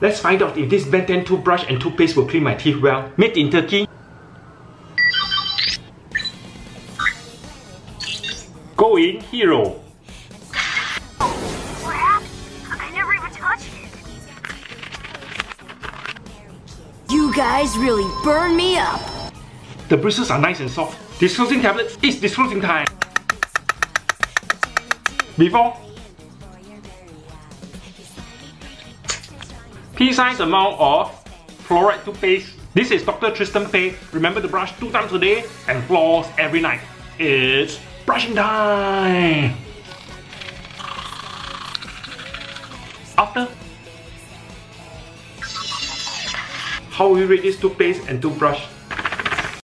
Let's find out if this Ben 10 toothbrush and toothpaste will clean my teeth well. Made in Turkey. Going Hero. What happened? I never even touched it. You guys really burn me up. The bristles are nice and soft. Disclosing tablets, it's disclosing time. Before. Pea-sized amount of fluoride toothpaste. This is Dr. Tristan Peh. Remember to brush 2 times a day and floss every night. It's brushing time! After. How will you rate this toothpaste and toothbrush?